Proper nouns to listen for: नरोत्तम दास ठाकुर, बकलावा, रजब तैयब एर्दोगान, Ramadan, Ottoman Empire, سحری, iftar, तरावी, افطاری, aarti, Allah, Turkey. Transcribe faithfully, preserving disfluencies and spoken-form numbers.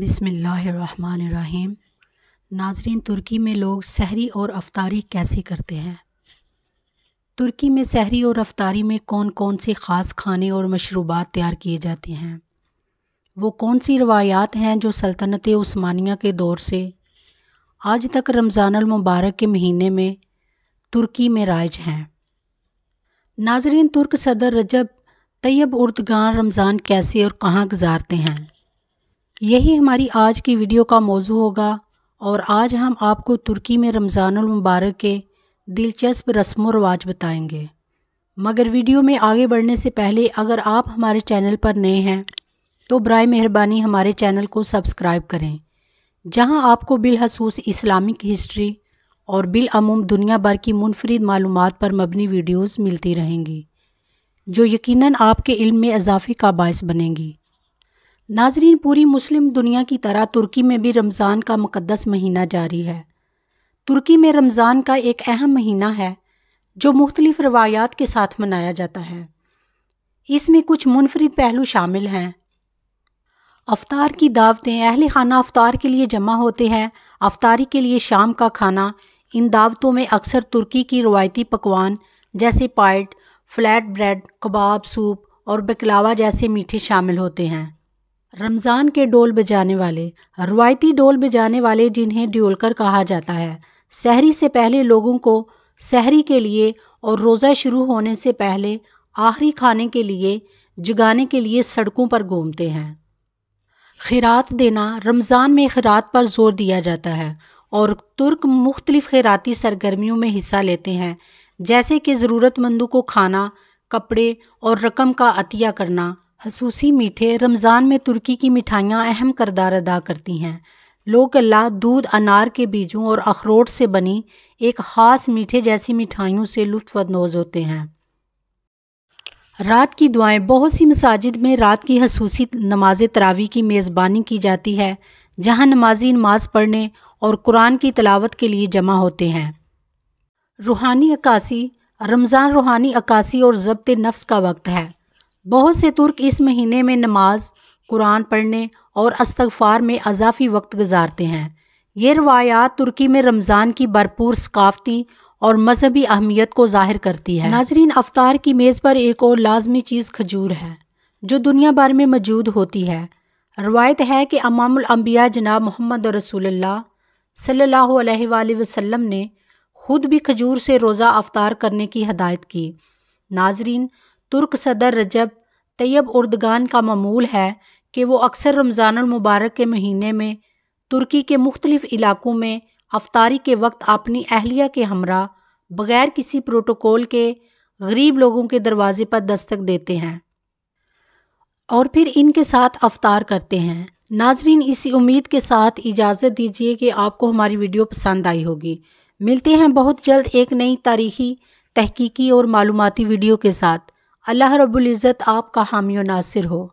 बिस्मिल्लाहिर्रहमानिर्रहीम। नाजरीन, तुर्की में लोग सहरी और अफ्तारी कैसे करते हैं? तुर्की में सहरी और अफ्तारी में कौन कौन से ख़ास खाने और मशरूबात तैयार किए जाते हैं? वो कौन सी रवायात हैं जो सल्तनत उस्मानिया के दौर से आज तक रमज़ानुल मुबारक के महीने में तुर्की में राइज हैं? नाजरीन, तुर्क सदर रजब तैयब एर्दोगान रमज़ान कैसे और कहाँ गुजारते हैं, यही हमारी आज की वीडियो का मौजू होगा। और आज हम आपको तुर्की में रमज़ानुल मुबारक के दिलचस्प रस्म व रवाज बताएंगे। मगर वीडियो में आगे बढ़ने से पहले अगर आप हमारे चैनल पर नए हैं तो बराए मेहरबानी हमारे चैनल को सब्सक्राइब करें, जहां आपको बिलखसूस इस्लामिक हिस्ट्री और बिलअमूम दुनिया भर की मुनफरिद मालूमात पर मबनी वीडियोज़ मिलती रहेंगी, जो यकीनन आपके इल्म में इजाफे का बायस बनेंगी। नाजरीन, पूरी मुस्लिम दुनिया की तरह तुर्की में भी रमज़ान का मुक़द्दस महीना जारी है। तुर्की में रमज़ान का एक अहम महीना है जो मुख्तलिफ़ रवायात के साथ मनाया जाता है। इसमें कुछ मुनफरिद पहलू शामिल हैं। अफ्तार की दावतें, अहले खाना अफ्तार के लिए जमा होते हैं। अफ्तारी के लिए शाम का खाना। इन दावतों में अक्सर तुर्की की रवायती पकवान जैसे पाइट, फ्लैट ब्रेड, कबाब, सूप और बकलावा जैसे मीठे शामिल होते हैं। रमज़ान के डोल बजाने वाले, रवायती डोल बजाने वाले जिन्हें ड्योलकर कहा जाता है, सहरी से पहले लोगों को सहरी के लिए और रोज़ा शुरू होने से पहले आखिरी खाने के लिए जगाने के लिए सड़कों पर घूमते हैं। खैरात देना, रमज़ान में खैरात पर जोर दिया जाता है और तुर्क मुख्तलिफ़ खैराती सरगर्मियों में हिस्सा लेते हैं, जैसे कि ज़रूरतमंदों को खाना, कपड़े और रकम का अतिया करना। खसूसी मीठे, रमज़ान में तुर्की की मिठाइयाँ अहम किरदार अदा करती हैं। लोग अल्लाह, दूध, अनार के बीजों और अखरोट से बनी एक ख़ास मीठे जैसी मिठाइयों से लुत्फ़अंदोज़ होते हैं। रात की दुआएं, बहुत सी मसाजिद में रात की खसूसी नमाज तरावी की मेज़बानी की जाती है, जहां नमाजी नमाज पढ़ने और कुरान की तलावत के लिए जमा होते हैं। रूहानी अक्कासी, रमज़ान रूहानी अक्कासी और ज़ब्त नफ्स का वक्त है। बहुत से तुर्क इस महीने में नमाज, कुरान पढ़ने और अस्तगफार में अजाफी वक्त गुजारते हैं। ये रवायात तुर्की में रमज़ान की भरपूर सकाफ़ती और मजहबी अहमियत को ज़ाहिर करती है। नाजरीन, अफ्तार की मेज़ पर एक और लाजमी चीज़ खजूर है, जो दुनिया भर में मौजूद होती है। रवायत है कि इमामुल अंबिया जनाब मोहम्मद रसूलुल्लाह सल्लल्लाहु अलैहि वसल्लम ने खुद भी खजूर से रोज़ा अफ्तार करने की हदायत की। नाजरीन, तुर्क सदर रजब तैयब एर्दोगान का मामूल है कि वो अक्सर रमज़ानुल मुबारक के महीने में तुर्की के मुख्तलिफ इलाकों में अफ्तारी के वक्त अपनी अहलिया के हमरा बग़ैर किसी प्रोटोकॉल के गरीब लोगों के दरवाजे पर दस्तक देते हैं और फिर इनके साथ अफ्तार करते हैं। नाजरीन, इसी उम्मीद के साथ इजाज़त दीजिए कि आपको हमारी वीडियो पसंद आई होगी। मिलते हैं बहुत जल्द एक नई तारीखी, तहकीकी और मालूमाती वीडियो के साथ। अल्लाह रब्बुल इज़्ज़त आपका हामी और नासिर हो।